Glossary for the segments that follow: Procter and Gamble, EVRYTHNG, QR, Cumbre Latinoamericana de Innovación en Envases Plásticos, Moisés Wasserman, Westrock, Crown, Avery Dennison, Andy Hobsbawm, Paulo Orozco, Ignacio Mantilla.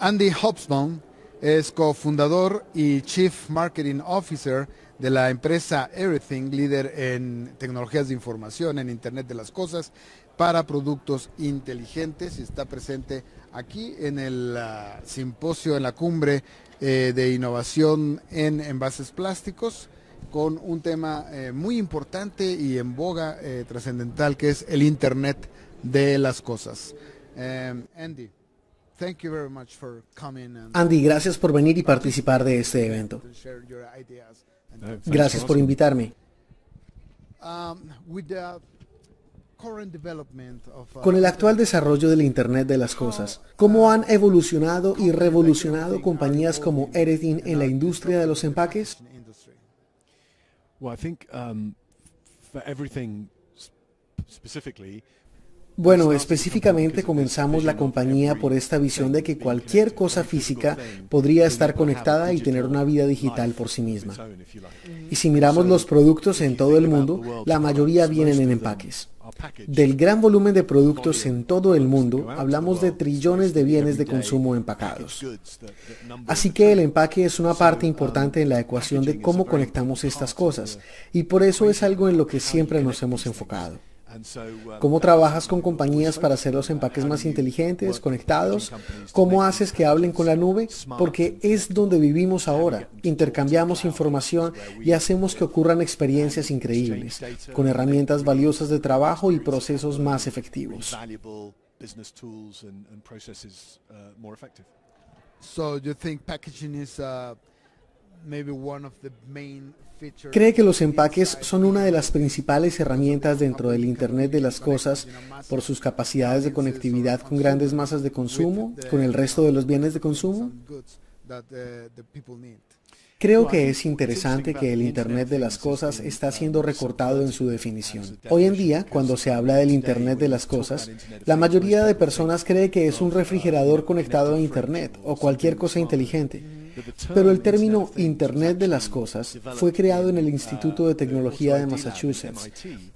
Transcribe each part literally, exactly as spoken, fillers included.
Andy Hobsbawm es cofundador y Chief Marketing Officer de la empresa EVRYTHNG, líder en tecnologías de información, en Internet de las Cosas, para productos inteligentes, y está presente aquí en el uh, simposio, en la cumbre eh, de innovación en envases plásticos, con un tema eh, muy importante y en boga, eh, trascendental, que es el Internet de las Cosas. Um, Andy. Thank you very much for coming and Andy, gracias por venir y participar de este evento. Gracias por invitarme. Con el actual desarrollo del Internet de las Cosas, ¿cómo han evolucionado y revolucionado compañías como EVRYTHNG en la industria de los empaques? Well, I think, um, for EVRYTHNG specifically, Bueno, específicamente comenzamos la compañía por esta visión de que cualquier cosa física podría estar conectada y tener una vida digital por sí misma. Y si miramos los productos en todo el mundo, la mayoría vienen en empaques. Del gran volumen de productos en todo el mundo, hablamos de trillones de bienes de consumo empacados. Así que el empaque es una parte importante en la ecuación de cómo conectamos estas cosas, y por eso es algo en lo que siempre nos hemos enfocado. ¿Cómo trabajas con compañías para hacer los empaques más inteligentes, conectados? ¿Cómo haces que hablen con la nube? Porque es donde vivimos ahora. Intercambiamos información y hacemos que ocurran experiencias increíbles, con herramientas valiosas de trabajo y procesos más efectivos. ¿Cree que los empaques son una de las principales herramientas dentro del Internet de las Cosas por sus capacidades de conectividad con grandes masas de consumo, con el resto de los bienes de consumo? Creo que es interesante que el Internet de las Cosas está siendo recortado en su definición. Hoy en día, cuando se habla del Internet de las Cosas, la mayoría de personas cree que es un refrigerador conectado a Internet o cualquier cosa inteligente. Pero el término Internet de las Cosas fue creado en el Instituto de Tecnología de Massachusetts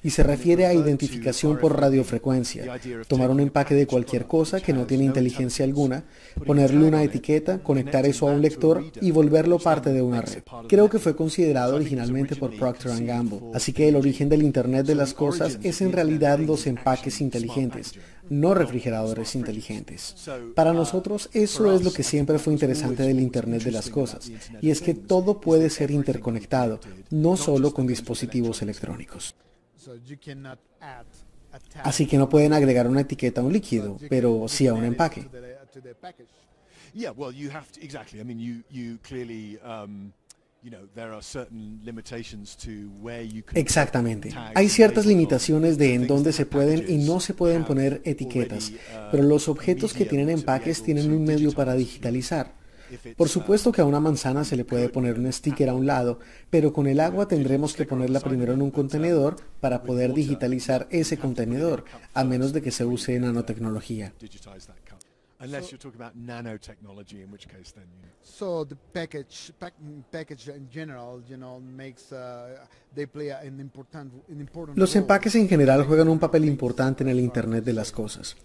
y se refiere a identificación por radiofrecuencia, tomar un empaque de cualquier cosa que no tiene inteligencia alguna, ponerle una etiqueta, conectar eso a un lector y volverlo parte de una red. Creo que fue considerado originalmente por Procter and Gamble, así que el origen del Internet de las Cosas es en realidad los empaques inteligentes, no refrigeradores inteligentes. Para nosotros eso es lo que siempre fue interesante del Internet de las Cosas, y es que todo puede ser interconectado, no solo con dispositivos electrónicos. Así que no pueden agregar una etiqueta a un líquido, pero sí a un empaque. Exactamente. Hay ciertas limitaciones de en dónde se pueden y no se pueden poner etiquetas, pero los objetos que tienen empaques tienen un medio para digitalizar. Por supuesto que a una manzana se le puede poner un sticker a un lado, pero con el agua tendremos que ponerla primero en un contenedor para poder digitalizar ese contenedor, a menos de que se use nanotecnología. Los empaques en general juegan un papel importante en el Internet de las Cosas.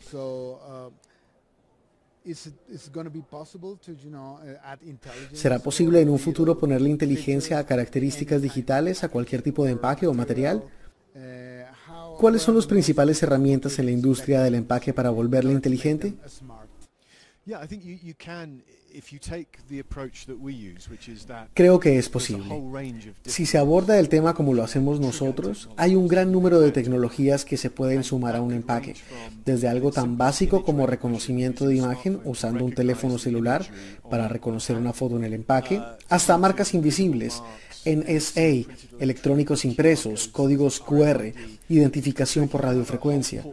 ¿Será posible en un futuro ponerle inteligencia a características digitales a cualquier tipo de empaque o material? ¿Cuáles son las principales herramientas en la industria del empaque para volverla inteligente? Creo que es posible. Si se aborda el tema como lo hacemos nosotros, hay un gran número de tecnologías que se pueden sumar a un empaque, desde algo tan básico como reconocimiento de imagen usando un teléfono celular para reconocer una foto en el empaque, hasta marcas invisibles, N S A, electrónicos impresos, códigos Q R, identificación por radiofrecuencia.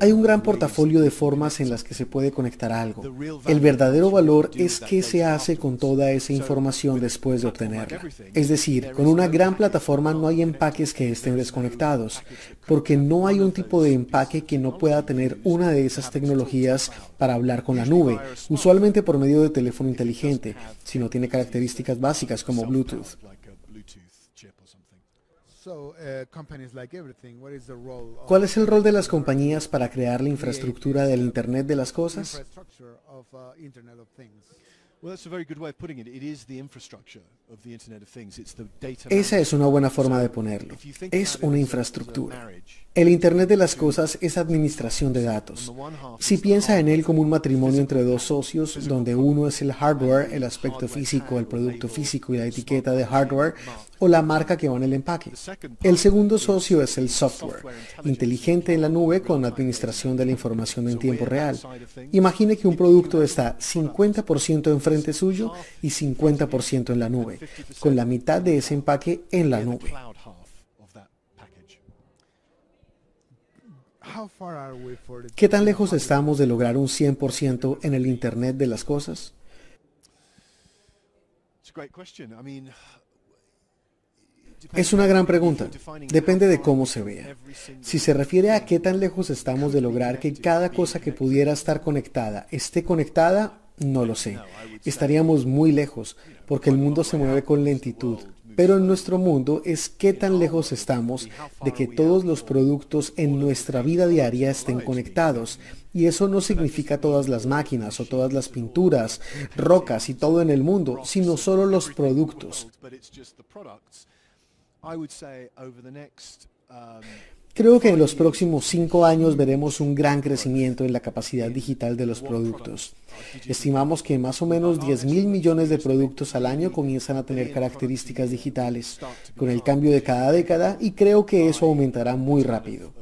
Hay un gran portafolio de formas en las que se puede conectar a algo. El verdadero valor es qué se hace con toda esa información después de obtenerla. Es decir, con una gran plataforma no hay empaques que estén desconectados, porque no hay un tipo de empaque que no pueda tener una de esas tecnologías para hablar con la nube, usualmente por medio de teléfono inteligente, si no tiene características básicas como Bluetooth. ¿Cuál es el rol de las compañías para crear la infraestructura del Internet de las Cosas? Esa es una buena forma de ponerlo. Es una infraestructura. El Internet de las Cosas es administración de datos. Si piensa en él como un matrimonio entre dos socios, donde uno es el hardware, el aspecto físico, el producto físico y la etiqueta de hardware, o la marca que va en el empaque. El segundo socio es el software, inteligente en la nube con la administración de la información en tiempo real. Imagine que un producto está cincuenta por ciento enfrente suyo y cincuenta por ciento en la nube, con la mitad de ese empaque en la nube. ¿Qué tan lejos estamos de lograr un cien por ciento en el Internet de las Cosas? Es una gran pregunta. Depende de cómo se vea. Si se refiere a qué tan lejos estamos de lograr que cada cosa que pudiera estar conectada esté conectada, no lo sé. Estaríamos muy lejos, porque el mundo se mueve con lentitud. Pero en nuestro mundo es qué tan lejos estamos de que todos los productos en nuestra vida diaria estén conectados. Y eso no significa todas las máquinas o todas las pinturas, rocas y todo en el mundo, sino solo los productos. Creo que en los próximos cinco años veremos un gran crecimiento en la capacidad digital de los productos. Estimamos que más o menos diez mil millones de productos al año comienzan a tener características digitales con el cambio de cada década, y creo que eso aumentará muy rápido.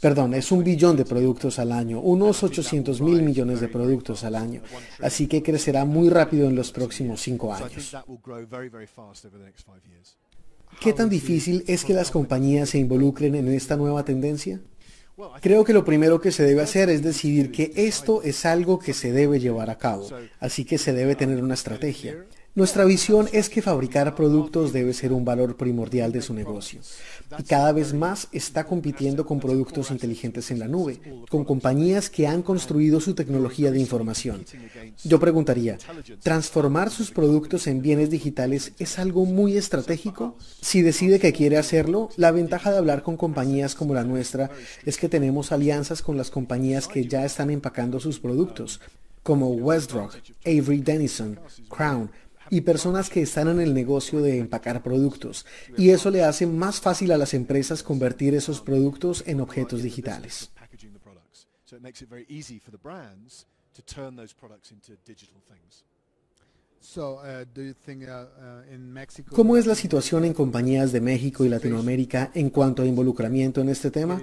Perdón, es un billón de productos al año, unos ochocientos mil millones de productos al año, así que crecerá muy rápido en los próximos cinco años. ¿Qué tan difícil es que las compañías se involucren en esta nueva tendencia? Creo que lo primero que se debe hacer es decidir que esto es algo que se debe llevar a cabo, así que se debe tener una estrategia. Nuestra visión es que fabricar productos debe ser un valor primordial de su negocio, y cada vez más está compitiendo con productos inteligentes en la nube, con compañías que han construido su tecnología de información. Yo preguntaría, ¿transformar sus productos en bienes digitales es algo muy estratégico? Si decide que quiere hacerlo, la ventaja de hablar con compañías como la nuestra es que tenemos alianzas con las compañías que ya están empacando sus productos, como Westrock, Avery Dennison, Crown, y personas que están en el negocio de empacar productos, y eso le hace más fácil a las empresas convertir esos productos en objetos digitales. ¿Cómo es la situación en compañías de México y Latinoamérica en cuanto a involucramiento en este tema?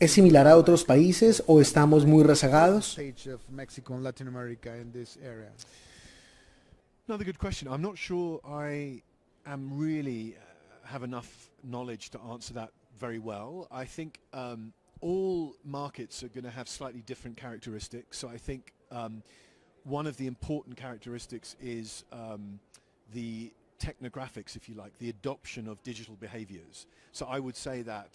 ¿Es similar a otros países o estamos muy rezagados? Technographics, if you like, the adoption of digital behaviors. So I would say that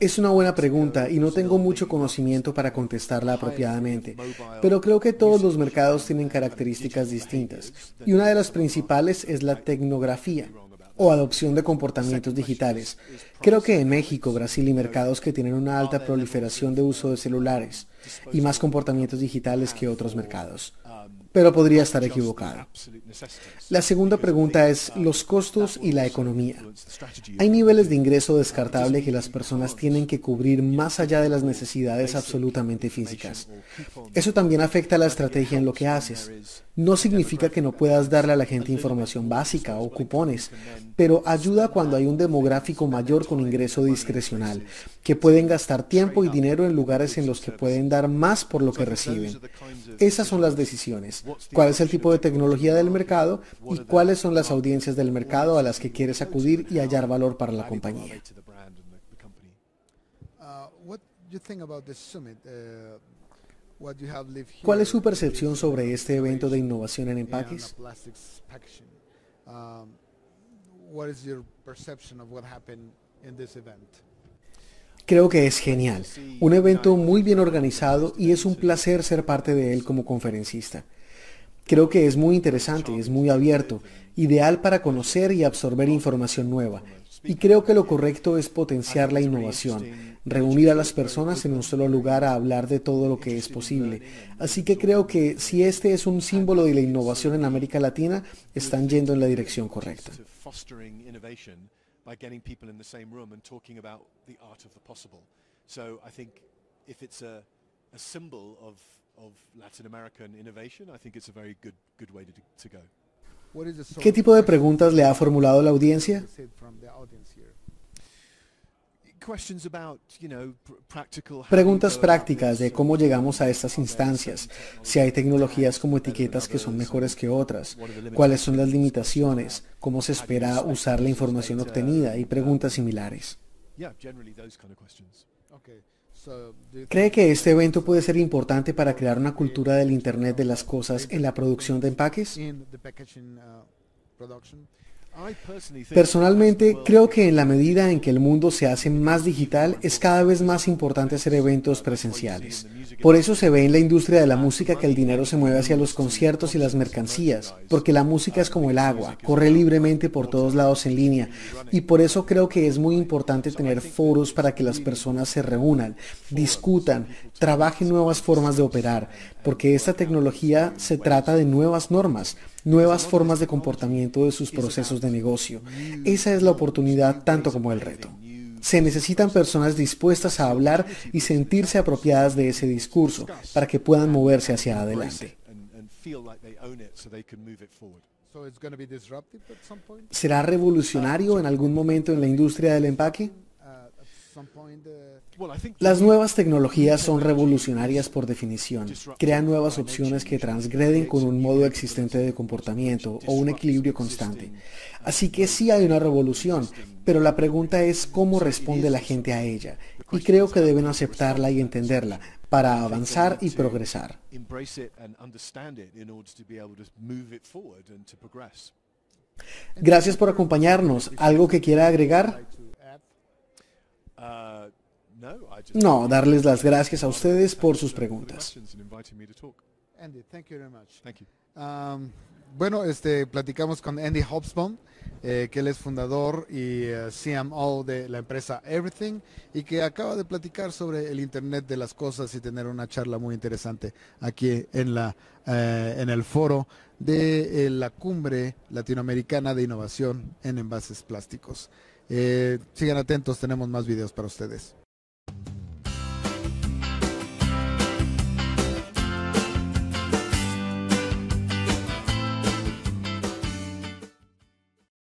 Es una buena pregunta y no tengo mucho conocimiento para contestarla apropiadamente, pero creo que todos los mercados tienen características distintas, y una de las principales es la tecnografía o adopción de comportamientos digitales. Creo que en México, Brasil y mercados que tienen una alta proliferación de uso de celulares y más comportamientos digitales que otros mercados. Pero podría estar equivocado. La segunda pregunta es los costos y la economía. Hay niveles de ingreso descartable que las personas tienen que cubrir más allá de las necesidades absolutamente físicas. Eso también afecta a la estrategia en lo que haces. No significa que no puedas darle a la gente información básica o cupones, pero ayuda cuando hay un demográfico mayor con ingreso discrecional, que pueden gastar tiempo y dinero en lugares en los que pueden dar más por lo que reciben. Esas son las decisiones. ¿Cuál es el tipo de tecnología del mercado y cuáles son las audiencias del mercado a las que quieres acudir y hallar valor para la compañía? ¿Cuál es su percepción sobre este evento de innovación en empaques? Creo que es genial, un evento muy bien organizado, y es un placer ser parte de él como conferencista. Creo que es muy interesante, es muy abierto, ideal para conocer y absorber información nueva. Y creo que lo correcto es potenciar la innovación, reunir a las personas en un solo lugar a hablar de todo lo que es posible. Así que creo que si este es un símbolo de la innovación en América Latina, están yendo en la dirección correcta. ¿Qué tipo de preguntas le ha formulado la audiencia? Preguntas prácticas de cómo llegamos a estas instancias, si hay tecnologías como etiquetas que son mejores que otras, cuáles son las limitaciones, cómo se espera usar la información obtenida y preguntas similares. ¿Cree que este evento puede ser importante para crear una cultura del Internet de las cosas en la producción de empaques? Personalmente, creo que en la medida en que el mundo se hace más digital, es cada vez más importante hacer eventos presenciales. Por eso se ve en la industria de la música que el dinero se mueve hacia los conciertos y las mercancías, porque la música es como el agua, corre libremente por todos lados en línea, y por eso creo que es muy importante tener foros para que las personas se reúnan, discutan, trabajen nuevas formas de operar, porque esta tecnología se trata de nuevas normas, nuevas formas de comportamiento de sus procesos de negocio. Esa es la oportunidad tanto como el reto. Se necesitan personas dispuestas a hablar y sentirse apropiadas de ese discurso para que puedan moverse hacia adelante. ¿Será revolucionario en algún momento en la industria del empaque? Las nuevas tecnologías son revolucionarias por definición. Crean nuevas opciones que transgreden con un modo existente de comportamiento o un equilibrio constante. Así que sí hay una revolución, pero la pregunta es cómo responde la gente a ella. Y creo que deben aceptarla y entenderla para avanzar y progresar. Gracias por acompañarnos. ¿Algo que quiera agregar? No, darles las gracias a ustedes por sus preguntas. Um, bueno, este, platicamos con Andy Hobsbawm, eh, que él es fundador y uh, C M O de la empresa EVRYTHNG y que acaba de platicar sobre el Internet de las cosas y tener una charla muy interesante aquí en, la, eh, en el foro de eh, la Cumbre Latinoamericana de Innovación en Envases Plásticos. Eh, sigan atentos, tenemos más videos para ustedes.